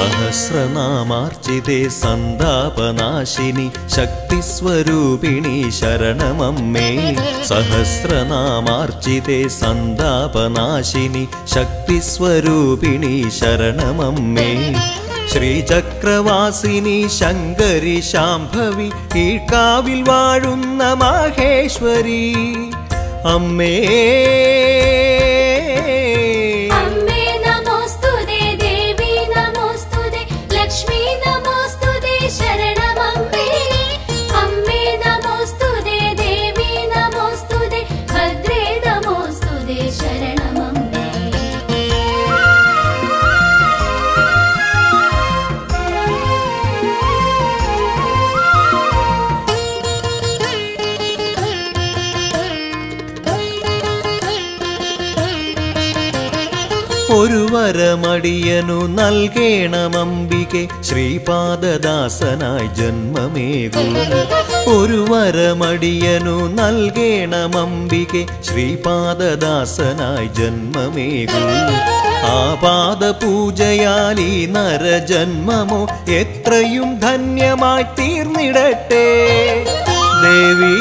सहस्रनामार्चिते संतापनाशिनी शक्तिस्वरूपिणी शरणमम्मे सहस्रनामार्चिते संतापनाशिनी शक्तिस्वरूपिणी शरणमम्मे श्रीचक्रवासिनी शंकरी शांभवी ईर्काविल वाळुन्न माहेश्वरी अम्मे ഒരു വരമടിയനു നൽകേണമംബികേ ശ്രീപാദദാസനായി ജന്മമേകൂ ഒരു വരമടിയനു നൽകേണമംബികേ ശ്രീപാദദാസനായി ജന്മമേകൂ ആപാദപൂജയാൽ ഈ നരജന്മമോ എത്രയും ധന്യമായി തീർന്നിടട്ടെ ദേവി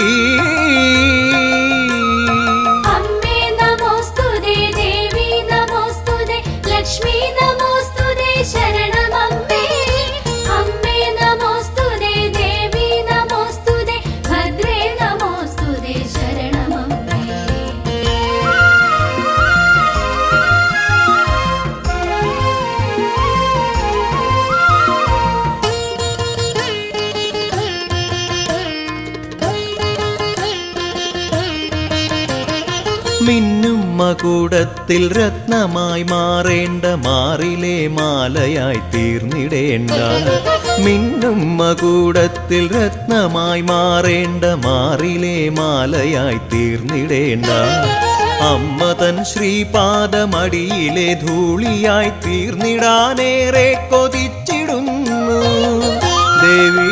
മിന്നും മകുടത്തിൽ രത്നമായി മാറേണ്ട മാറിലെ മാലയായി തീർന്നിടേണ്ട മിന്നും മകുടത്തിൽ രത്നമായി മാറേണ്ട മാറിലെ മാലയായി തീർന്നിടേണ്ട അമ്മതൻ ശ്രീപാദമടിയിലെ ധൂളിയായി തീർന്നിടാനേറെ കൊതിച്ചിടുന്നു ദേവി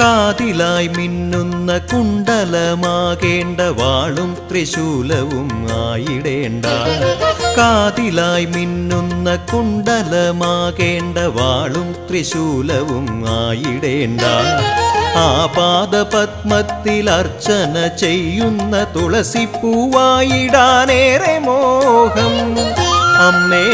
കാതിലായി മിന്നുന്ന കുണ്ടലമാകേണ്ട വാളും ത്രിശൂലവും ആയിടേണ്ട കാതിലായി മിന്നുന്ന കുണ്ടലമാകേണ്ട വാളും ത്രിശൂലവും ആയിടേണ്ട ആപാദപത്മത്തിൽ അർച്ചന ചെയ്യുന്ന തുളസിപ്പൂവായിടാനേറെ മോഹം അമ്മേ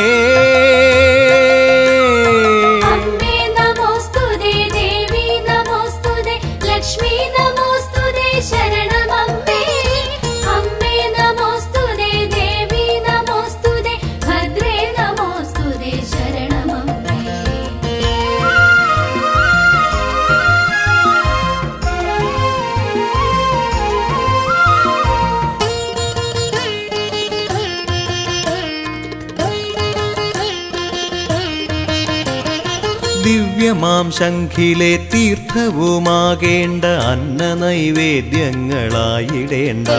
ദിവ്യമാം ശംഖിലെ തീർത്ഥവുമാകേണ്ട അന്ന നൈവേദ്യങ്ങളായിടേണ്ട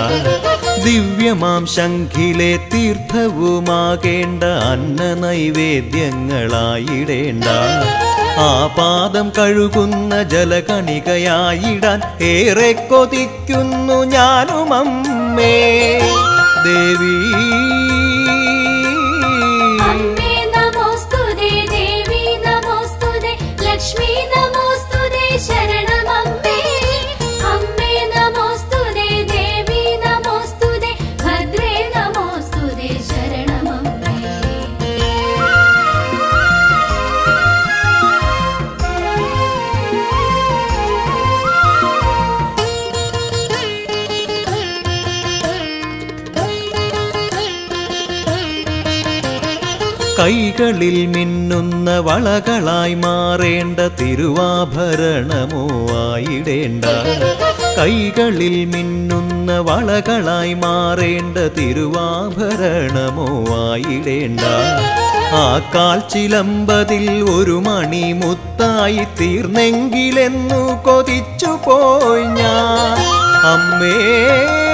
ദിവ്യമാം ശംഖിലെ തീർത്ഥവുമാകേണ്ട അന്ന നൈവേദ്യങ്ങളായിടേണ്ട ആ പാദം കഴുകുന്ന ജലകണികയായിടാൻ ഏറെ കൊതിക്കുന്നു ഞാനും അമ്മേ ദേവി കൈകളിൽ മിന്നുന്ന വളകളായി മാറേണ്ട തിരുവാഭരണമോ ആയിടേണ്ട കൈകളിൽ മിന്നുന്ന വളകളായി മാറേണ്ട തിരുവാഭരണമോ ആയിടേണ്ട ആ കാൽച്ചിലമ്പതിൽ ഒരു മണി മുത്തായി തീർന്നെങ്കിലെന്നു കൊതിച്ചു പോയി ഞാൻ അമ്മേ